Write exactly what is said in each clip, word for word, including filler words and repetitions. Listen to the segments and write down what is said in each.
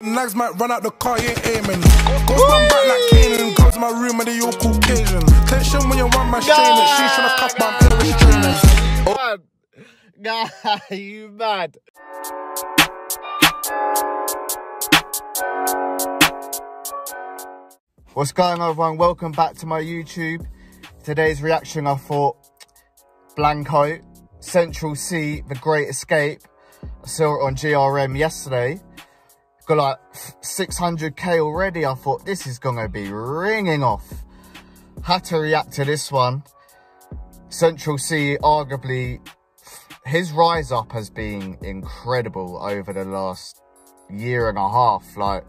Lags might run out the car, you ain't aiming. Goes run back like Kanan. Comes to my room and they all Caucasian. Tension when you want my strain. She's trying to cuff, but I'm feeling restrainers. God, you mad. What's going on, everyone? Welcome back to my YouTube. Today's reaction, I thought, Blanco, Central Cee, The Great Escape. I saw it on G R M yesterday. Got like six hundred K already. I thought this is gonna be ringing off. Had to react to this one. Central Cee, arguably, his rise up has been incredible over the last year and a half. Like,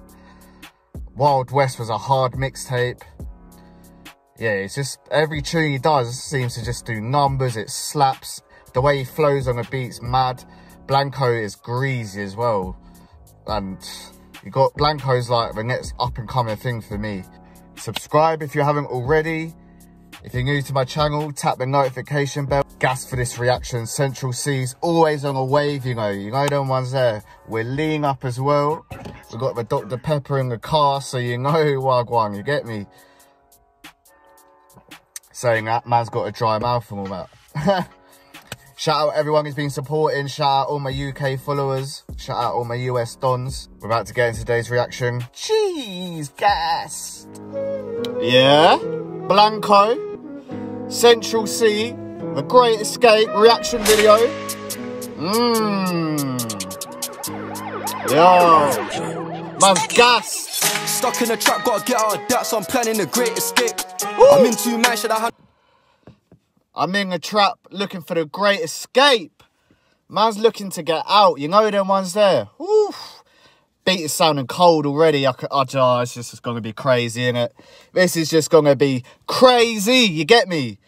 Wild West was a hard mixtape. Yeah, it's just every tune he does seems to just do numbers. It slaps. The way he flows on the beat's mad. Blanco is greasy as well. And you got Blanco's like the next up and coming thing for me. Subscribe if you haven't already. If you're new to my channel, tap the notification bell. Gas for this reaction. Central Cee's always on a wave, you know. You know them ones there. We're leaning up as well. We've got the Dr Pepper in the car, so you know, Wagwan, you get me? Saying that, man's got a dry mouth and all that. Shout out everyone who's been supporting. Shout out all my U K followers. Shout out all my U S dons. We're about to get into today's reaction. Jeez, gassed. Yeah. Blanco, Central Cee, The Great Escape reaction video. Mmm. Yo. Man's gassed. Stuck in a trap, gotta get out of that, so I'm planning The Great Escape. Ooh. I'm in too much, should I have... I'm in a trap looking for the great escape. Man's looking to get out. You know them ones there. Oof. Beat is sounding cold already. I could, oh, it's just it's going to be crazy, innit? This is just going to be crazy. You get me?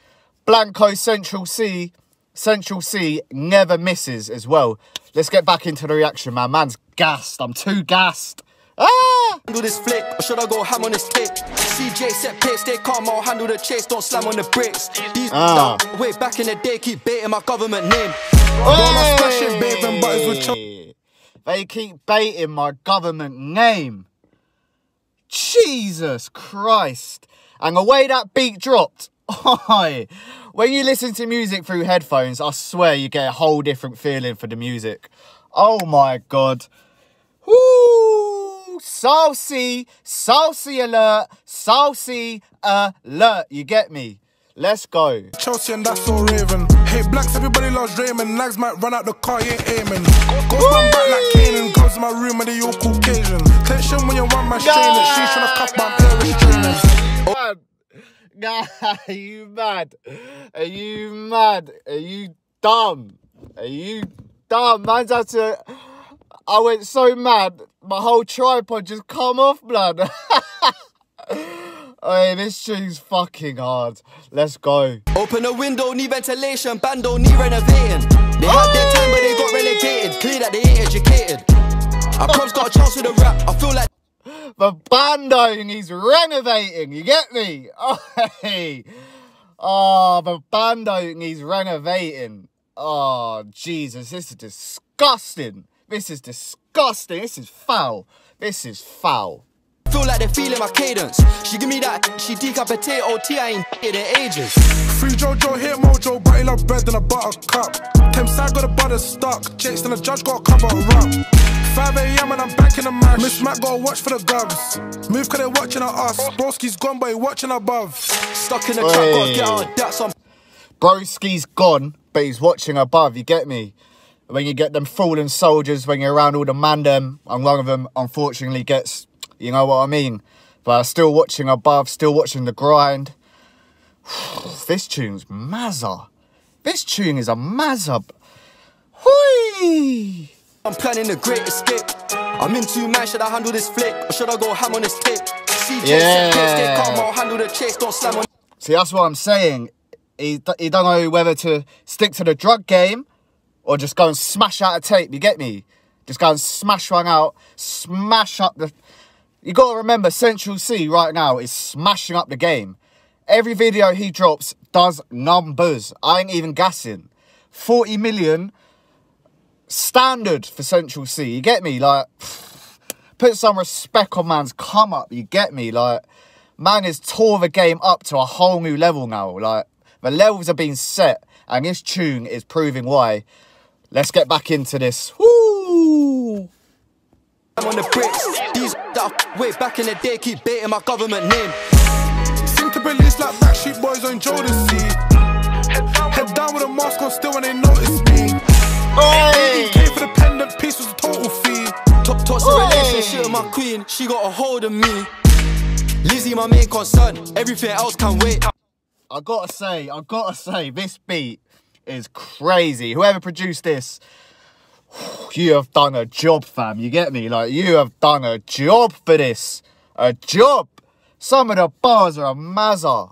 Blanco, Central Cee. Central Cee never misses as well. Let's get back into the reaction, man. Man's gassed. I'm too gassed. Ah! Handle this flick, or should I go ham on this kick? C J set pace, stay calm, I'll handle the chase, don't slam on the brakes. These ah. down, way back in the day, keep baiting my government name. Hey. They keep baiting my government name. Jesus Christ. And the way that beat dropped, when you listen to music through headphones, I swear you get a whole different feeling for the music. Oh my God. Woo! Saucy, saucy alert, saucy alert, you get me? Let's go. Chelsea and that's all Raven. Hey blacks, everybody loves Raymond. Lags might run out the car, you ain't aiming. Goes run back like Kanan, comes to my room and they all Caucasian. Tension when you want my strain, she's trying to cuff, but I'm feeling restrainers. Are you mad? Are you mad? Are you dumb? Are you dumb? Man's out to... I went so mad, my whole tripod just come off, blood. Hey, this tune's fucking hard. Let's go. Open a window, need ventilation, bando, need renovating. They Aye! had their time, but they got relegated. Clear that they ain't educated. I prob's got a chance with the rap. I feel like the bando needs renovating. You get me? Oh, hey. Oh, the bando needs renovating. Oh, Jesus, this is disgusting. This is disgusting. This is foul. This is foul. Feel like they're feeling my cadence. She give me that. She decapitate O T. I ain't in ages. Free Jojo, hit Mojo. Biting up bread in a butter cup. Thames side got a butter stuck. Chased and the judge got a cover up. five A M and I'm back in the match. Miss Mac got a watch for the gloves. Move cause they watching at us. Broski's gone but he watching above. Stuck in the trap, gotta get out of that. So Broski's gone but he's watching above. You get me? When you get them fallen soldiers, when you're around all the man them, and one of them unfortunately gets, you know what I mean? But still watching above, still watching the grind. This tune's mazza. This tune is a mazza. Hui! I'm planning The Great Escape. I'm in too mad, should I handle this flick? Or should I go ham on this tape? Yeah. See, that's what I'm saying. He, he don't know whether to stick to the drug game or just go and smash out a tape, you get me? Just go and smash one out, smash up the... You got to remember, Central Cee right now is smashing up the game. Every video he drops does numbers. I ain't even gassing. forty million standard for Central Cee, you get me? Like, put some respect on man's come up, you get me? Like, man has tore the game up to a whole new level now. Like, the levels have been set, and this tune is proving why. Let's get back into this. Woo! I'm on the bricks. These that way back in the day keep baiting my government name. Seem to believe like Backstreet Boys on Jodeci. Head down with a mask on still when they notice me. Hey! K for the pendant piece was a total fee. Top toss a relationship with my queen. She got a hold of me. Lizzie, my main concern. Everything else can wait. I gotta say, I gotta say, this beat is crazy. Whoever produced this, you have done a job, fam. You get me? Like, you have done a job for this. A job. Some of the bars are a mazza.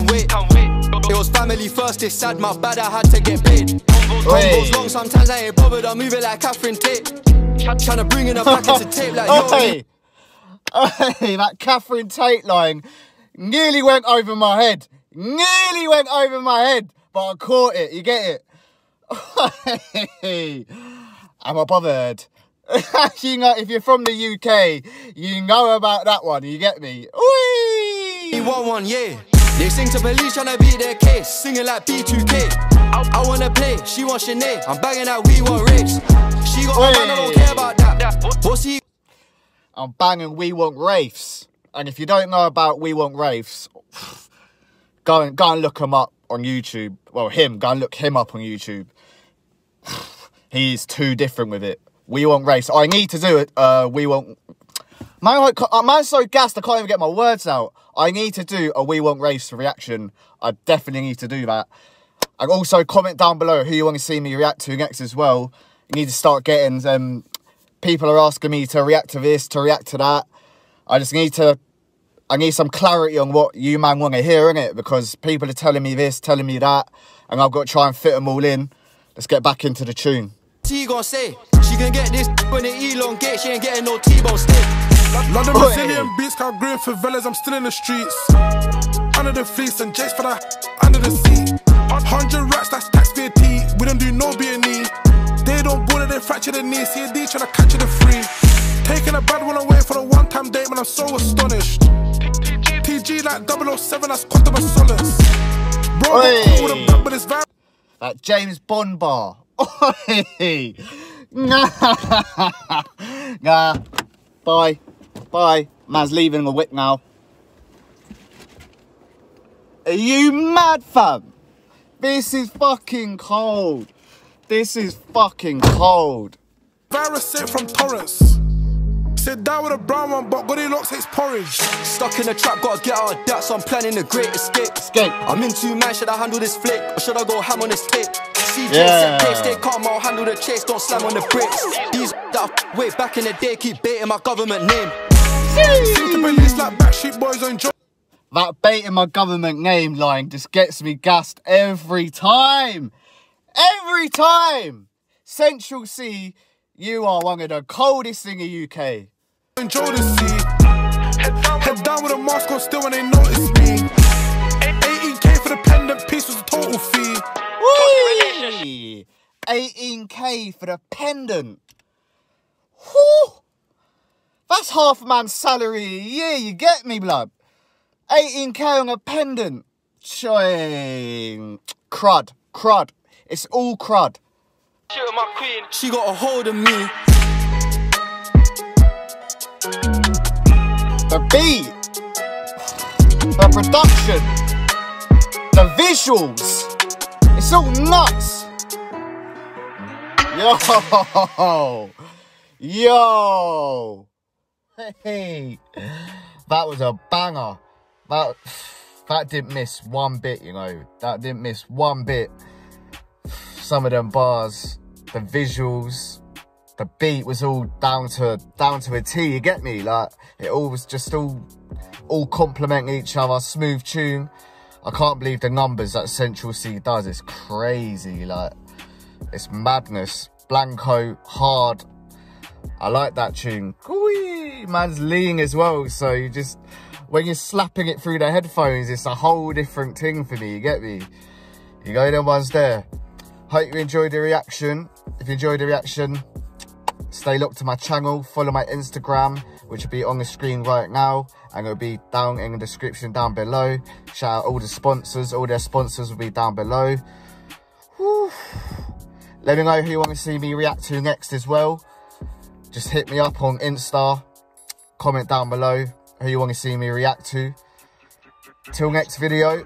Wait, can't wait. It was family first. It's sad, my bad. I had to get paid. Combos long, sometimes I ain't bothered. I'm moving like Catherine Tate. Trying to bring in a packet to tape like yo. Hey, hey, that Catherine Tate line nearly went over my head. Nearly went over my head. But I caught it. You get it? I'm a bothered. You know, if you're from the U K, you know about that one. You get me? Wee! One, one, yeah. They sing to police trying to beat their case, singing like B two K. I, I wanna play, she wants Sinead. I'm banging that we want race. She got my man, I don't care about that. What's he? I'm banging We Want Raves. And if you don't know about We Want Raves, go and go and look them up on YouTube. Well, him, go and look him up on YouTube. He's too different with it. We Want Race. I need to do it. Uh, we want. Man, like, man, so gassed. I can't even get my words out. I need to do a We Want Race reaction. I definitely need to do that. And also comment down below who you want to see me react to next as well. You need to start getting. Um, people are asking me to react to this, to react to that. I just need to. I need some clarity on what you man want to hear, innit? Because people are telling me this, telling me that, and I've got to try and fit them all in. Let's get back into the tune. T gonna say, she can get this when it elongate, she ain't getting no T-bone stick. London Brazilian beats, can't grin for villas, I'm still in the streets. Under the fleece and jakes for the under the seat. Hundred racks, that's tax via T, we don't do no B and E. They don't bother, they fracture the knee, C and D tryna catch you the free. Taking a bad one away for the one-time date, man, I'm so astonished. T G like double oh seven, that's Quantum Solace. Bro, that like James Bond bar. Oi. Nah. Nah. Bye. Bye. Man's leaving the wick now. Are you mad, fam? This is fucking cold. This is fucking cold. Virus it from Torrance. Sit down with a brown one, but Goldilocks hates porridge. Stuck in the trap, gotta get out of that, so I'm planning the great escape. Escape. I'm in two man, should I handle this flick, or should I go ham on this tape? C J yeah. Set pace, they can't I'll handle the chase, don't slam on the bricks. These that way back in the day keep baiting my government name. Like Backstreet Boys on Joe. That baiting my government name line just gets me gassed every time. Every time. Central Cee, you are one of the coldest in the U K. Enjoy the sea. Head down with a mask on still when they notice me. eighteen K for the pendant piece was a total fee. Whee! eighteen K for the pendant. Whew. That's half a man's salary a year, you get me, blood. eighteen K on a pendant. Showing crud, crud. It's all crud. She was my queen. She got a hold of me. The beat, the production, the visuals, it's all nuts. Yo, yo, hey, that was a banger. That that didn't miss one bit, you know. That didn't miss one bit. Some of them bars, the visuals, the beat was all down to down to a T, you get me? Like, it all was just all all complementing each other, smooth tune. I can't believe the numbers that Central Cee does. It's crazy, like, it's madness. Blanco, hard. I like that tune. Whee! Man's lean as well, so you just, when you're slapping it through the headphones, it's a whole different thing for me, you get me? You go, them ones there. Hope you enjoyed the reaction. If you enjoyed the reaction, Stay locked to my channel, follow my Instagram, which will be on the screen right now, and it'll be down in the description down below. Shout out all the sponsors, all their sponsors will be down below. Whew. Let me know who you want to see me react to next as well. Just hit me up on Insta, comment down below who you want to see me react to. Till next video.